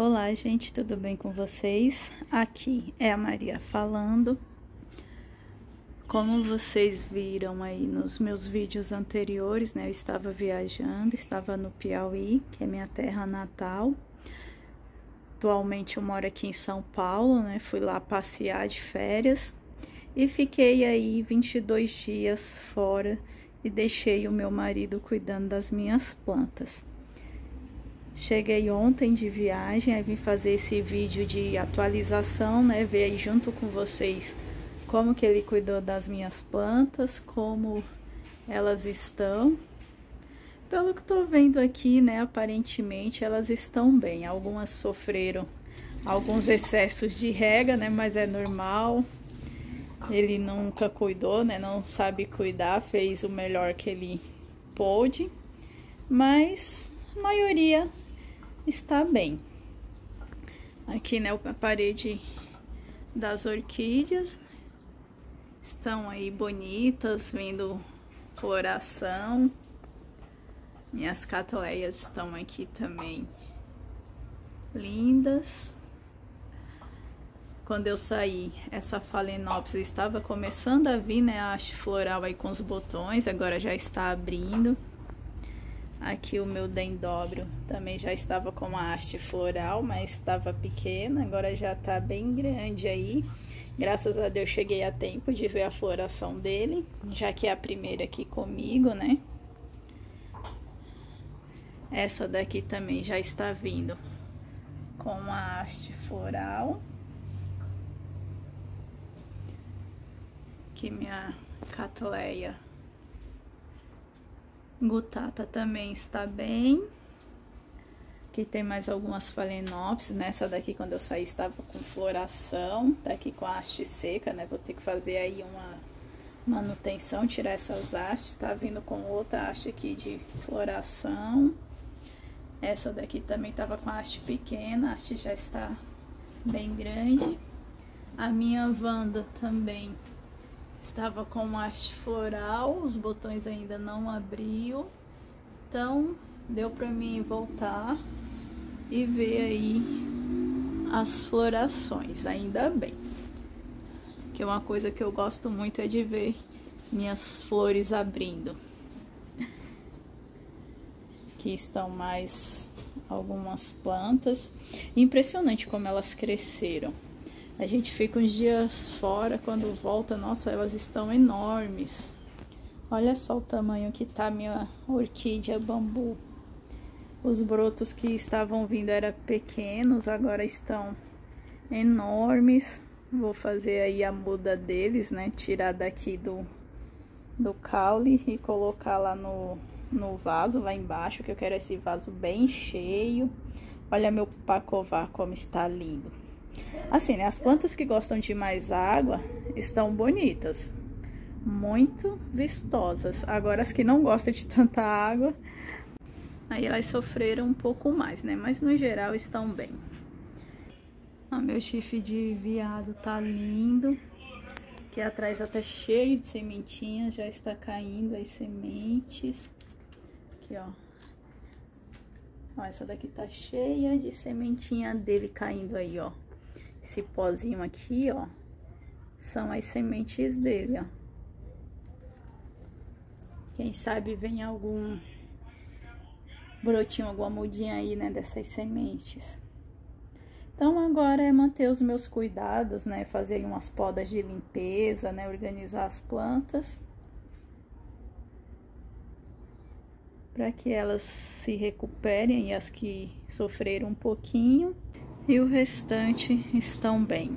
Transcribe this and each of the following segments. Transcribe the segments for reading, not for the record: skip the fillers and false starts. Olá, gente, tudo bem com vocês? Aqui é a Maria falando. Como vocês viram aí nos meus vídeos anteriores, né? Eu estava viajando, estava no Piauí, que é minha terra natal. Atualmente eu moro aqui em São Paulo, né? Fui lá passear de férias e fiquei aí 22 dias fora e deixei o meu marido cuidando das minhas plantas. Cheguei ontem de viagem, aí vim fazer esse vídeo de atualização, né? Ver aí junto com vocês como que ele cuidou das minhas plantas, como elas estão. Pelo que tô vendo aqui, né? Aparentemente elas estão bem. Algumas sofreram alguns excessos de rega, né? Mas é normal. Ele nunca cuidou, né? Não sabe cuidar, fez o melhor que ele pôde. Mas a maioria está bem. Aqui, né, a parede das orquídeas estão aí bonitas, vindo floração. Minhas cattleyas estão aqui também lindas. Quando eu saí, essa phalaenopsis estava começando a vir, né, a haste floral aí com os botões, agora já está abrindo. Aqui o meu dendróbio também já estava com uma haste floral, mas estava pequena, agora já tá bem grande aí. Graças a Deus cheguei a tempo de ver a floração dele, já que é a primeira aqui comigo, né? Essa daqui também já está vindo com uma haste floral. Aqui minha Cattleya Gutata também está bem. Aqui tem mais algumas phalaenopsis, né? Essa daqui, quando eu saí, estava com floração. Tá aqui com a haste seca, né? Vou ter que fazer aí uma manutenção, tirar essas hastes. Tá vindo com outra haste aqui de floração. Essa daqui também estava com a haste pequena, a haste já está bem grande. A minha Wanda também estava com haste floral, os botões ainda não abriu, então deu para mim voltar e ver aí as florações, ainda bem. Que é uma coisa que eu gosto muito é de ver minhas flores abrindo. Aqui estão mais algumas plantas, impressionante como elas cresceram. A gente fica uns dias fora, quando volta, nossa, elas estão enormes. Olha só o tamanho que tá minha orquídea bambu. Os brotos que estavam vindo eram pequenos, agora estão enormes. Vou fazer aí a muda deles, né? Tirar daqui do caule e colocar lá no vaso, lá embaixo, que eu quero esse vaso bem cheio. Olha meu pacová como está lindo. Assim, né, as plantas que gostam de mais água estão bonitas, muito vistosas. Agora as que não gostam de tanta água, aí elas sofreram um pouco mais, né? Mas no geral estão bem. Ó, meu chifre de viado tá lindo. Aqui atrás até cheio de sementinhas, já está caindo as sementes. Aqui, ó. Ó, essa daqui tá cheia de sementinha dele caindo aí, ó. Esse pozinho aqui, ó, são as sementes dele, ó. Quem sabe vem algum brotinho, alguma mudinha aí, né, dessas sementes. Então, agora é manter os meus cuidados, né, fazer umas podas de limpeza, né, organizar as plantas, para que elas se recuperem, e as que sofreram um pouquinho e o restante estão bem.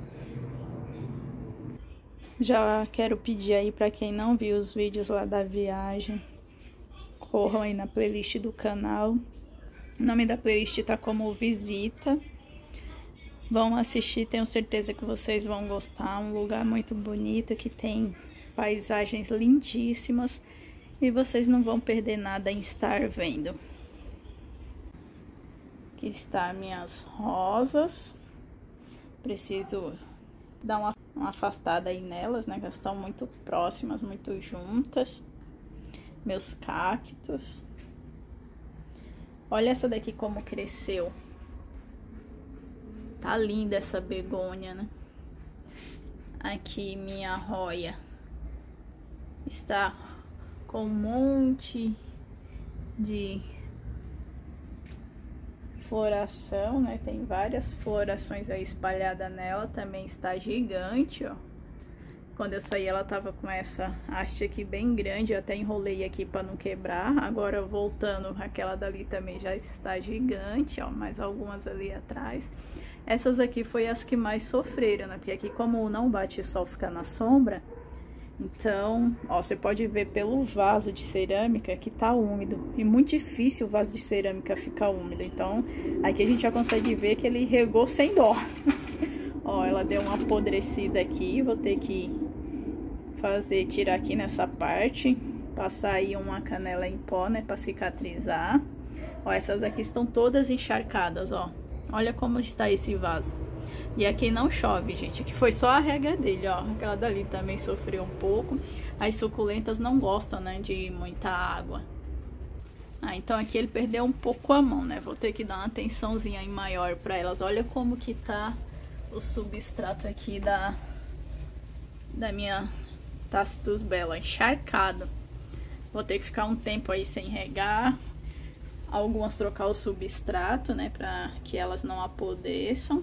Já quero pedir aí para quem não viu os vídeos lá da viagem, corram aí na playlist do canal. O nome da playlist tá como Visita. Vão assistir, tenho certeza que vocês vão gostar. Um lugar muito bonito que tem paisagens lindíssimas. E vocês não vão perder nada em estar vendo. Aqui está minhas rosas. Preciso dar uma afastada aí nelas, né? Que elas estão muito próximas, muito juntas. Meus cactos. Olha essa daqui como cresceu. Tá linda essa begônia, né? Aqui minha roia está com um monte de floração, né? Tem várias florações aí espalhadas nela, também está gigante, ó. Quando eu saí ela tava com essa haste aqui bem grande, eu até enrolei aqui para não quebrar. Agora voltando, aquela dali também já está gigante, ó, mais algumas ali atrás. Essas aqui foi as que mais sofreram, né? Porque aqui como não bate sol, fica na sombra. Então, ó, você pode ver pelo vaso de cerâmica que tá úmido. E muito difícil o vaso de cerâmica ficar úmido. Então, aqui a gente já consegue ver que ele regou sem dó. Ó, ela deu uma apodrecida aqui, vou ter que fazer, tirar aqui nessa parte, passar aí uma canela em pó, né, pra cicatrizar. Ó, essas aqui estão todas encharcadas, ó. Olha como está esse vaso. E aqui não chove, gente, aqui foi só a rega dele, ó. Aquela dali também sofreu um pouco. As suculentas não gostam, né, de muita água. Ah, então aqui ele perdeu um pouco a mão, né. Vou ter que dar uma atençãozinha aí maior pra elas. Olha como que tá o substrato aqui da minha Tacitus Bella, encharcado. Vou ter que ficar um tempo aí sem regar. Algumas trocar o substrato, né, pra que elas não apodreçam.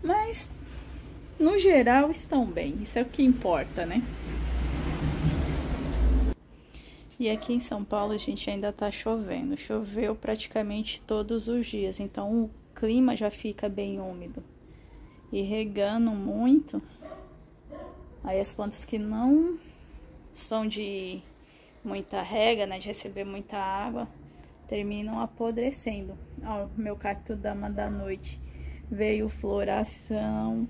Mas, no geral, estão bem. Isso é o que importa, né? E aqui em São Paulo, a gente ainda tá chovendo. Choveu praticamente todos os dias, então o clima já fica bem úmido. E regando muito, aí as plantas que não são de muita rega, né, de receber muita água, terminam apodrecendo. Ó, meu cacto dama da noite veio floração.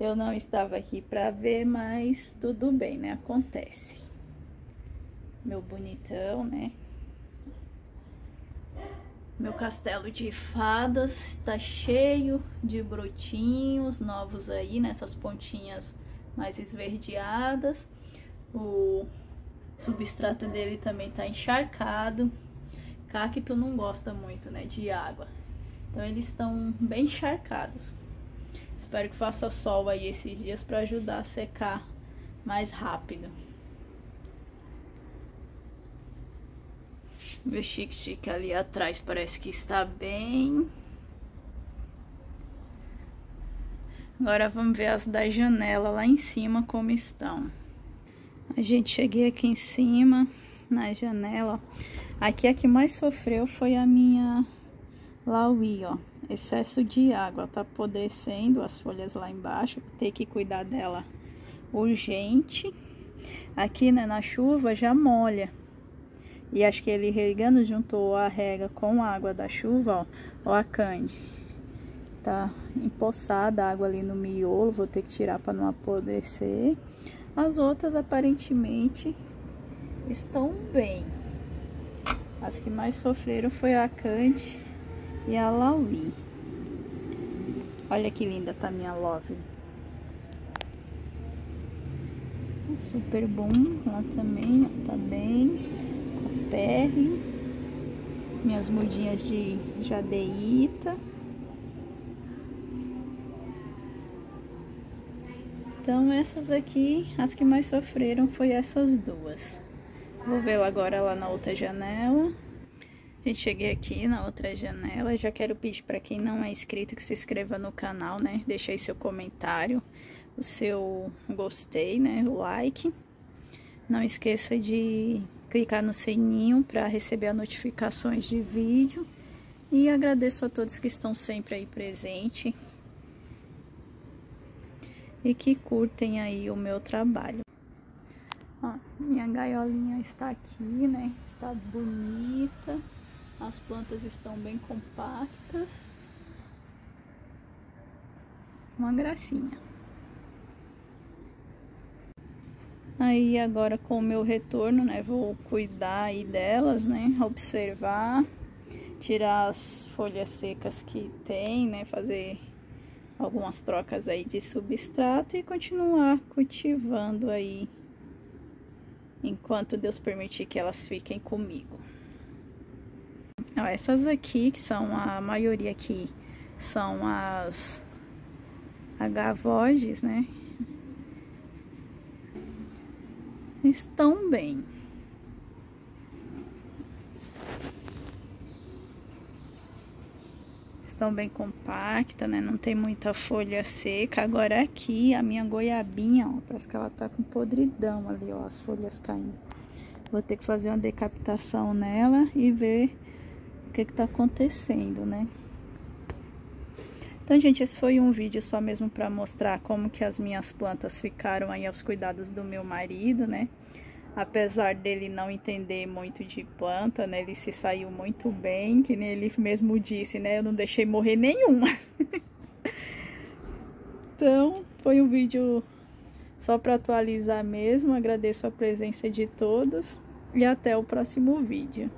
Eu não estava aqui pra ver, mas tudo bem, né, acontece. Meu bonitão, né. Meu castelo de fadas está cheio de brotinhos novos aí, nessas pontinhas mais esverdeadas. O substrato dele também está encharcado. Cacto não gosta muito, né, de água. Então eles estão bem encharcados. Espero que faça sol aí esses dias para ajudar a secar mais rápido. Meu xique-xique ali atrás parece que está bem. Agora vamos ver as da janela lá em cima como estão. A gente cheguei aqui em cima, na janela. Aqui a que mais sofreu foi a minha Laui, ó. Excesso de água, tá apodrecendo as folhas lá embaixo. Tem que cuidar dela urgente. Aqui, né, na chuva já molha. E acho que ele regando juntou a rega com a água da chuva, ó, a Cand. Tá empoçada a água ali no miolo, vou ter que tirar para não apodrecer. As outras aparentemente estão bem. As que mais sofreram foi a Cand e a Laui. Olha que linda tá minha love. Super bom, lá também, ó, tá bem. Perri, minhas mudinhas de Jadeíta. Então essas aqui, as que mais sofreram foi essas duas. Vou ver agora lá na outra janela. Gente, cheguei aqui na outra janela. Já quero pedir para quem não é inscrito que se inscreva no canal, né? Deixa aí seu comentário, o seu gostei, né? O like. Não esqueça de clicar no sininho para receber as notificações de vídeo. E agradeço a todos que estão sempre aí presente e que curtem aí o meu trabalho. Ó, minha gaiolinha está aqui, né? Está bonita. As plantas estão bem compactas. Uma gracinha. Aí agora com o meu retorno, né, vou cuidar aí delas, né, observar, tirar as folhas secas que tem, né, fazer algumas trocas aí de substrato e continuar cultivando aí, enquanto Deus permitir que elas fiquem comigo. Ó, essas aqui, que são a maioria aqui, são as agavoides, né? Estão bem. Estão bem compacta, né? Não tem muita folha seca. Agora aqui, a minha goiabinha, ó, parece que ela tá com podridão ali, ó, as folhas caindo. Vou ter que fazer uma decapitação nela e ver o que que tá acontecendo, né? Então, gente, esse foi um vídeo só mesmo para mostrar como que as minhas plantas ficaram aí aos cuidados do meu marido, né? Apesar dele não entender muito de planta, né? Ele se saiu muito bem, que nem ele mesmo disse, né? Eu não deixei morrer nenhuma. Então, foi um vídeo só para atualizar mesmo. Agradeço a presença de todos e até o próximo vídeo.